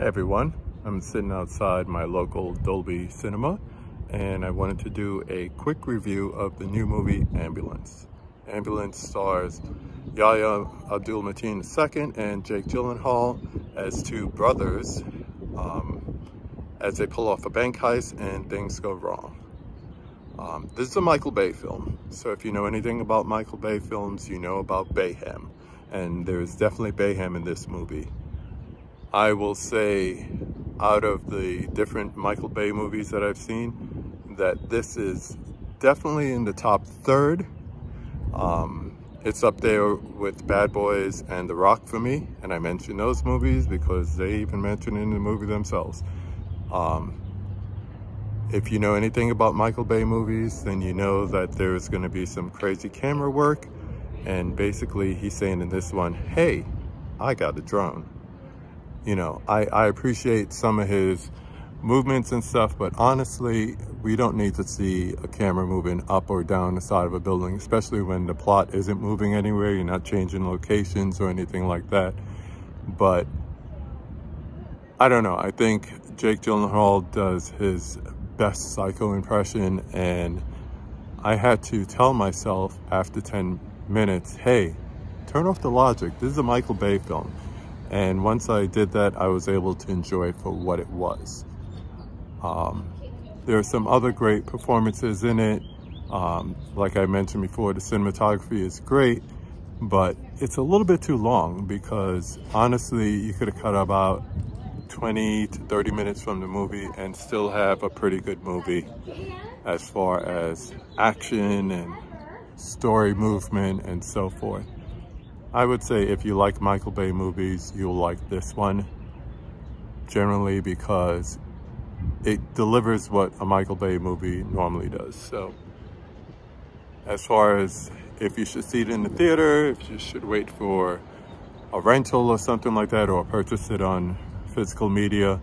Hey everyone, I'm sitting outside my local Dolby cinema and I wanted to do a quick review of the new movie Ambulance. Ambulance stars Yahya Abdul-Mateen II and Jake Gyllenhaal as two brothers as they pull off a bank heist and things go wrong. This is a Michael Bay film, so if you know anything about Michael Bay films, you know about Bayhem, and there's definitely Bayhem in this movie. I will say, out of the different Michael Bay movies that I've seen, that this is definitely in the top third. It's up there with Bad Boys and The Rock for me, and I mention those movies because they even mention it in the movie themselves. If you know anything about Michael Bay movies, then you know that there's going to be some crazy camera work, and basically he's saying in this one, hey, I got a drone. You know, I appreciate some of his movements and stuff, but honestly, we don't need to see a camera moving up or down the side of a building, especially when the plot isn't moving anywhere, you're not changing locations or anything like that. But I don't know, I think Jake Gyllenhaal does his best Psycho impression, and I had to tell myself after 10 minutes, hey, turn off the logic, this is a Michael Bay film. And once I did that, I was able to enjoy it for what it was. There are some other great performances in it. Like I mentioned before, the cinematography is great, but it's a little bit too long because honestly, you could have cut about 20 to 30 minutes from the movie and still have a pretty good movie as far as action and story movement and so forth. I would say if you like Michael Bay movies, you'll like this one generally because it delivers what a Michael Bay movie normally does. So as far as if you should see it in the theater, if you should wait for a rental or something like that, or purchase it on physical media,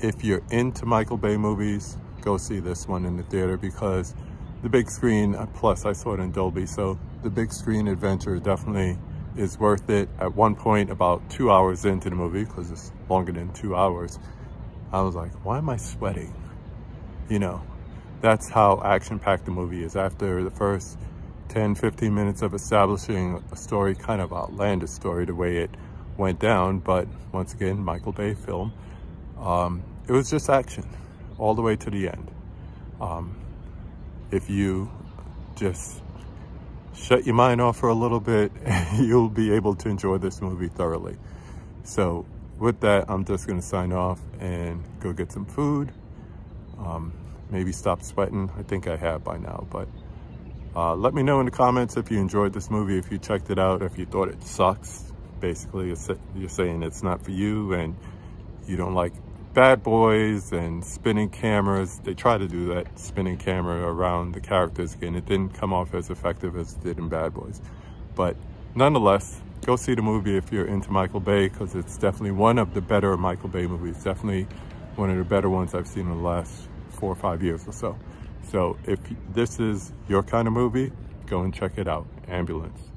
if you're into Michael Bay movies, go see this one in the theater because the big screen, plus I saw it in Dolby, so the big screen adventure definitely is worth it. At one point, about 2 hours into the movie, because it's longer than 2 hours, I was like, why am I sweating? You know, that's how action-packed the movie is. After the first 10, 15 minutes of establishing a story, kind of outlandish story, the way it went down, but once again, Michael Bay film, it was just action all the way to the end. If you just shut your mind off for a little bit, you'll be able to enjoy this movie thoroughly. So with that, I'm just going to sign off and go get some food. Maybe stop sweating. I think I have by now, but let me know in the comments if you enjoyed this movie, if you checked it out, if you thought it sucks. Basically, you're saying it's not for you and you don't like Bad Boys and spinning cameras. They try to do that spinning camera around the characters again. It didn't come off as effective as it did in Bad Boys. But nonetheless, go see the movie if you're into Michael Bay because it's definitely one of the better Michael Bay movies. Definitely one of the better ones I've seen in the last 4 or 5 years or so. So if this is your kind of movie, go and check it out, Ambulance.